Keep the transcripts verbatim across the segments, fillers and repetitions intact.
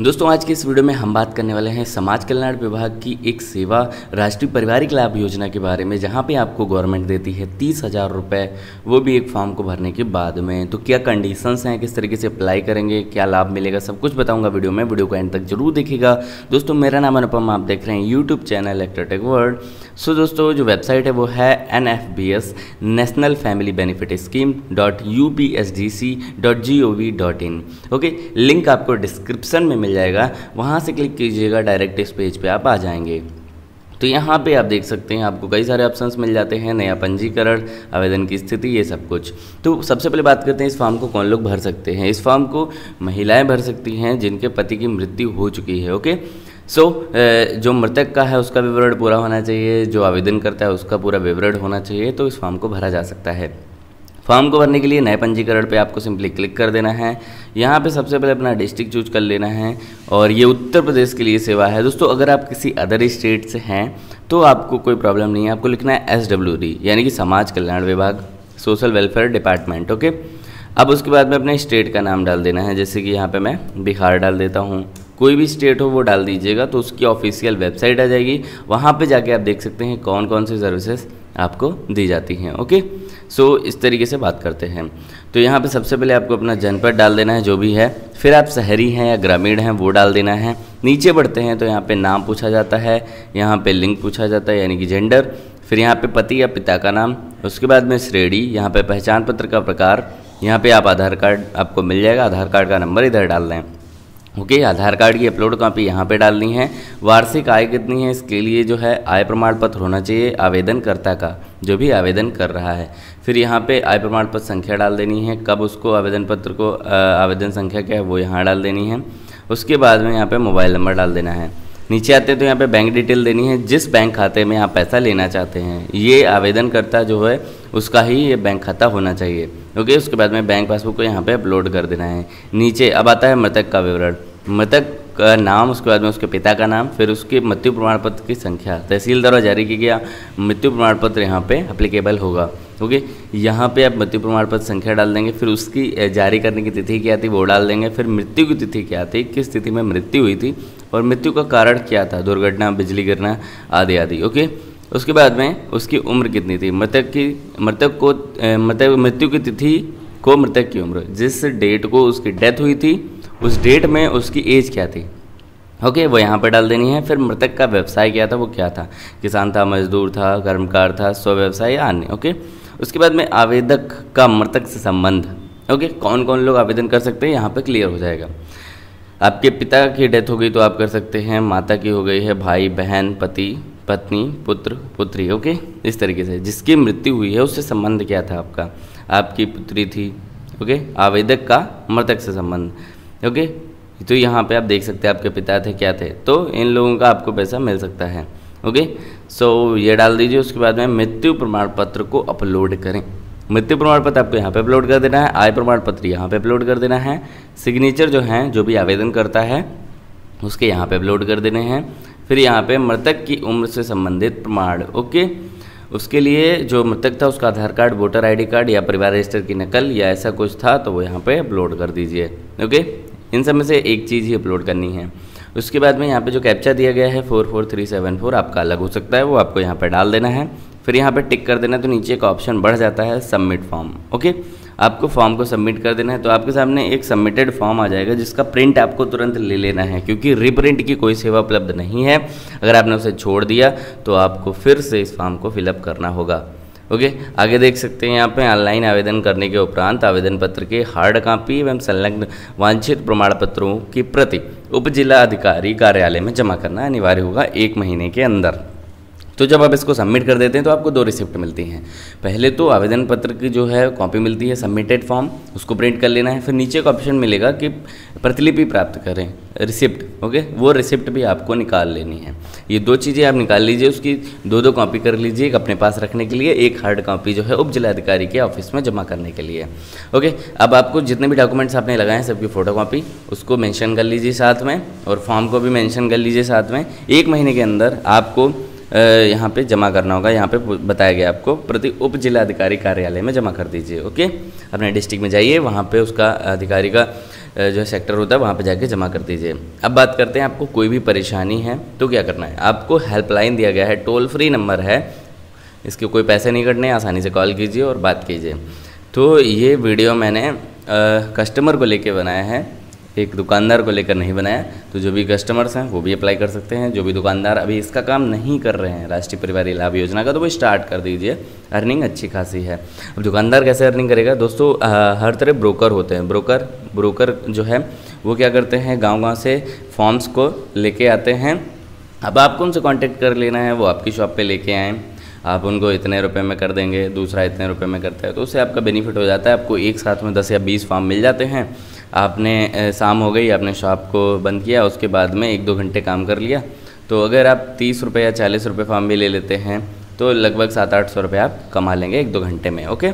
दोस्तों आज के इस वीडियो में हम बात करने वाले हैं समाज कल्याण विभाग की एक सेवा राष्ट्रीय पारिवारिक लाभ योजना के बारे में, जहां पे आपको गवर्नमेंट देती है तीस हज़ार रुपये, वो भी एक फॉर्म को भरने के बाद में। तो क्या कंडीशंस हैं, किस तरीके से अप्लाई करेंगे, क्या लाभ मिलेगा, सब कुछ बताऊंगा वीडियो में। वीडियो को एंड तक जरूर देखिएगा। दोस्तों मेरा नाम अनुपम, आप देख रहे हैं YouTube channel extra tech world. So दोस्तों जो वेबसाइट है वो है N F B S national family benefit scheme dot U P S D C dot G O V dot in. Okay, link आपको डिस्क्रिप्शन में मिल जाएगा, वहां से क्लिक कीजिएगा, डायरेक्ट इस पेज पे आप आ जाएंगे। तो यहाँ पे आप देख सकते हैं आपको कई सारे ऑप्शंस मिल जाते हैं, नया पंजीकरण, आवेदन की स्थिति, ये सब कुछ। तो सबसे पहले बात करते हैं इस फॉर्म को कौन लोग भर सकते हैं। इस फॉर्म को महिलाएं भर सकती हैं जिनके पति की मृत्यु हो चुकी है। ओके, सो so, जो मृतक का है उसका विवरण पूरा होना चाहिए, जो आवेदन करता है उसका पूरा विवरण होना चाहिए, तो इस फॉर्म को भरा जा सकता है। फॉर्म को भरने के लिए नए पंजीकरण पे आपको सिंपली क्लिक कर देना है। यहाँ पे सबसे पहले अपना डिस्ट्रिक्ट चूज कर लेना है, और ये उत्तर प्रदेश के लिए सेवा है। दोस्तों अगर आप किसी अदर स्टेट से हैं तो आपको कोई प्रॉब्लम नहीं है, आपको लिखना है एस डब्ल्यू डी, यानी कि समाज कल्याण विभाग, सोशल वेलफेयर डिपार्टमेंट। ओके, अब उसके बाद में अपने स्टेट का नाम डाल देना है, जैसे कि यहाँ पर मैं बिहार डाल देता हूँ, कोई भी स्टेट हो वो डाल दीजिएगा। तो उसकी ऑफिशियल वेबसाइट आ जाएगी, वहाँ पे जाके आप देख सकते हैं कौन कौन सी सर्विसेज आपको दी जाती हैं। ओके, सो इस तरीके से बात करते हैं। तो यहाँ पे सबसे पहले आपको अपना जनपद डाल देना है जो भी है, फिर आप शहरी हैं या ग्रामीण हैं वो डाल देना है। नीचे बढ़ते हैं तो यहाँ पे नाम पूछा जाता है, यहाँ पे लिंग पूछा जाता है यानी कि जेंडर, फिर यहाँ पे पति या पिता का नाम, उसके बाद में श्रेणी, यहाँ पे पहचान पत्र का प्रकार, यहाँ पे आप आधार कार्ड आपको मिल जाएगा, आधार कार्ड का नंबर इधर डाल दें। ओके, okay, आधार कार्ड की अपलोड कॉपी यहाँ पे डालनी है। वार्षिक आय कितनी है, इसके लिए जो है आय प्रमाण पत्र होना चाहिए आवेदनकर्ता का, जो भी आवेदन कर रहा है। फिर यहाँ पे आय प्रमाण पत्र संख्या डाल देनी है, कब उसको आवेदन पत्र को आवेदन संख्या क्या है वो यहाँ डाल देनी है। उसके बाद में यहाँ पे मोबाइल नंबर डाल देना है। नीचे आते हैं तो यहाँ पे बैंक डिटेल देनी है, जिस बैंक खाते में आप पैसा लेना चाहते हैं ये आवेदनकर्ता जो है उसका ही ये बैंक खाता होना चाहिए। ओके, उसके बाद में बैंक पासबुक को यहाँ पे अपलोड कर देना है। नीचे अब आता है मृतक का विवरण, मृतक का नाम, उसके बाद में उसके पिता का नाम, फिर उसके मृत्यु प्रमाण पत्र की संख्या, तहसील द्वारा जारी किया गया मृत्यु प्रमाण पत्र यहाँ पर अप्लीकेबल होगा। ओके, यहाँ पे आप मृत्यु प्रमाण पत्र संख्या डाल देंगे, फिर उसकी जारी करने की तिथि क्या थी वो डाल देंगे, फिर मृत्यु की तिथि क्या थी, किस तिथि में मृत्यु हुई थी और मृत्यु का कारण क्या था, दुर्घटना, बिजली गिरना आदि आदि। ओके, उसके बाद में उसकी उम्र कितनी थी, मृतक की मृतक को मृतक मृत्यु की तिथि को मृतक की उम्र, जिस डेट को उसकी डेथ हुई थी उस डेट में उसकी एज क्या थी। ओके okay, वो यहाँ पर डाल देनी है। फिर मृतक का व्यवसाय क्या था, वो क्या था, किसान था, मजदूर था, कर्मकार था, स्व व्यवसाय या अन्य। ओके, उसके बाद में आवेदक का मृतक से संबंध। ओके, कौन कौन लोग आवेदन कर सकते हैं यहाँ पे क्लियर हो जाएगा। आपके पिता की डेथ हो गई तो आप कर सकते हैं, माता की हो गई है, भाई बहन, पति पत्नी, पुत्र पुत्री। ओके, इस तरीके से जिसकी मृत्यु हुई है उससे संबंध क्या था आपका, आपकी पुत्री थी। ओके, आवेदक का मृतक से संबंध। ओके, तो यहाँ पे आप देख सकते हैं आपके पिता थे, क्या थे, तो इन लोगों का आपको पैसा मिल सकता है। ओके, सो ये डाल दीजिए। उसके बाद में मृत्यु प्रमाण पत्र को अपलोड करें, मृत्यु प्रमाण पत्र आपको यहाँ पे अपलोड कर देना है, आय प्रमाण पत्र यहाँ पे अपलोड कर देना है, सिग्नेचर जो हैं जो भी आवेदन करता है उसके यहाँ पे अपलोड कर देने हैं। फिर यहाँ पे मृतक की उम्र से संबंधित प्रमाण। ओके, उसके लिए जो मृतक था उसका Aadhaar card, voter I D card या परिवार रजिस्टर की नकल या ऐसा कुछ था तो वो यहाँ पर अपलोड कर दीजिए। ओके, इन सब में से एक चीज़ ही अपलोड करनी है। उसके बाद में यहाँ पे जो कैप्चा दिया गया है four four three seven four, आपका अलग हो सकता है, वो आपको यहाँ पे डाल देना है। फिर यहाँ पे टिक कर देना है तो नीचे का ऑप्शन बढ़ जाता है सबमिट फॉर्म। ओके, आपको फॉर्म को सबमिट कर देना है तो आपके सामने एक सबमिटेड फॉर्म आ जाएगा, जिसका प्रिंट आपको तुरंत ले लेना है, क्योंकि रीप्रिंट की कोई सेवा उपलब्ध नहीं है। अगर आपने उसे छोड़ दिया तो आपको फिर से इस फॉर्म को फिलअप करना होगा। ओके, आगे देख सकते हैं यहाँ पे ऑनलाइन आवेदन करने के उपरांत आवेदन पत्र के हार्ड कॉपी एवं संलग्न वांछित प्रमाण पत्रों की प्रति उप जिला अधिकारी कार्यालय में जमा करना अनिवार्य होगा एक महीने के अंदर। तो जब आप इसको सबमिट कर देते हैं तो आपको दो रिसिप्ट मिलती हैं, पहले तो आवेदन पत्र की जो है कॉपी मिलती है सबमिटेड फॉर्म, उसको प्रिंट कर लेना है। फिर नीचे का ऑप्शन मिलेगा कि प्रतिलिपि प्राप्त करें, रिसिप्ट। ओके, वो रिसिप्ट भी आपको निकाल लेनी है। ये दो चीज़ें आप निकाल लीजिए, उसकी दो दो कॉपी कर लीजिए, एक अपने पास रखने के लिए, एक हार्ड कॉपी जो है उप जिलाधिकारी के ऑफिस में जमा करने के लिए। ओके, अब आपको जितने भी डॉक्यूमेंट्स आपने लगाए हैं सबकी फ़ोटो कॉपी उसको मेंशन कर लीजिए साथ में, और फॉर्म को भी मेंशन कर लीजिए साथ में। एक महीने के अंदर आपको यहाँ पे जमा करना होगा, यहाँ पे बताया गया आपको प्रति उप जिलाधिकारी कार्यालय में जमा कर दीजिए। ओके, अपने डिस्ट्रिक्ट में जाइए, वहाँ पे उसका अधिकारी का जो है सेक्टर होता है वहाँ पे जाके जमा कर दीजिए। अब बात करते हैं, आपको कोई भी परेशानी है तो क्या करना है, आपको हेल्पलाइन दिया गया है, टोल फ्री नंबर है, इसके कोई पैसे नहीं कटने, आसानी से कॉल कीजिए और बात कीजिए। तो ये वीडियो मैंने आ, कस्टमर को लेके बनाया है, एक दुकानदार को लेकर नहीं बनाया। तो जो भी कस्टमर्स हैं वो भी अप्लाई कर सकते हैं, जो भी दुकानदार अभी इसका काम नहीं कर रहे हैं राष्ट्रीय पारिवारिक लाभ योजना का, तो वो स्टार्ट कर दीजिए, अर्निंग अच्छी खासी है। अब दुकानदार कैसे अर्निंग करेगा दोस्तों, आ, हर तरह ब्रोकर होते हैं, ब्रोकर ब्रोकर जो है वो क्या करते हैं, गाँव-गाँव से फॉर्म्स को लेके आते हैं। अब आपको उनसे कॉन्टैक्ट कर लेना है, वो आपकी शॉप पर लेके आएँ, आप उनको इतने रुपए में कर देंगे, दूसरा इतने रुपए में करता है, तो उससे आपका बेनिफिट हो जाता है। आपको एक साथ में दस या बीस फॉर्म मिल जाते हैं। आपने शाम हो गई, आपने शॉप को बंद किया, उसके बाद में एक दो घंटे काम कर लिया, तो अगर आप तीस रुपये या चालीस रुपये फॉर्म भी ले लेते हैं तो लगभग सात आठ सौ रुपये आप कमा लेंगे एक दो घंटे में। ओके,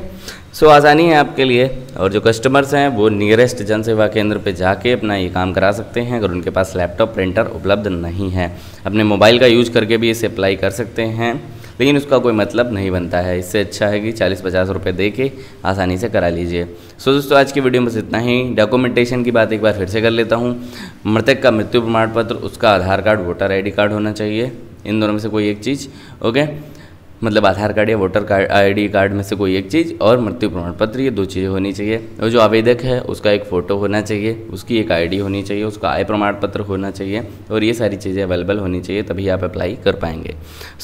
सो आसानी है आपके लिए। और जो कस्टमर्स हैं वो नियरेस्ट जन सेवा केंद्र पे जाके अपना ये काम करा सकते हैं अगर उनके पास लैपटॉप प्रिंटर उपलब्ध नहीं है। अपने मोबाइल का यूज करके भी इसे अप्लाई कर सकते हैं, लेकिन उसका कोई मतलब नहीं बनता है। इससे अच्छा है कि चालीस पचास रुपए दे के आसानी से करा लीजिए। सो दोस्तों, आज की वीडियो में बस इतना ही। डॉक्यूमेंटेशन की बात एक बार फिर से कर लेता हूँ। मृतक का मृत्यु प्रमाण पत्र, उसका Aadhaar card, voter I D card होना चाहिए, इन दोनों में से कोई एक चीज़। ओके, मतलब आधार कार्ड या voter card, I D card में से कोई एक चीज़ और मृत्यु प्रमाण पत्र, ये दो चीज़ें होनी चाहिए। और जो आवेदक है उसका एक फ़ोटो होना चाहिए, उसकी एक आई डी होनी चाहिए, उसका आय प्रमाण पत्र होना चाहिए, और ये सारी चीज़ें अवेलेबल होनी चाहिए, तभी आप अप्लाई कर पाएंगे।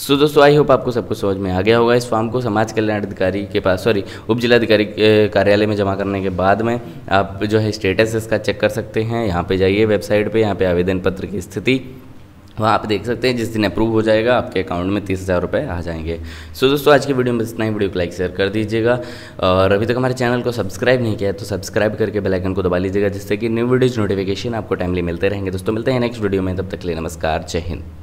सो दोस्तों, आई होप आपको सब कुछ समझ में आ गया होगा। इस फॉर्म को समाज कल्याण अधिकारी के पास, सॉरी उप जिलाधिकारी कार्यालय में जमा करने के बाद में आप जो है स्टेटस इसका चेक कर सकते हैं। यहाँ पर जाइए वेबसाइट पर, यहाँ पर आवेदन पत्र की स्थिति, वहाँ आप देख सकते हैं। जिस दिन अप्रूव हो जाएगा आपके अकाउंट में तीस हज़ार रुपये आ जाएंगे। सो दोस्तों, आज की वीडियो में इतना ही। वीडियो को लाइक शेयर कर दीजिएगा, और अभी तक हमारे चैनल को सब्सक्राइब नहीं किया है तो सब्सक्राइब करके बेल आइकन को दबा लीजिएगा, जिससे कि न्यू वीडियोज़ नोटिफिकेशन आपको टाइमली मिलते रहेंगे। दोस्तों, मिलते हैं नेक्स्ट वीडियो में, तब तक के लिए नमस्कार, जय हिंद।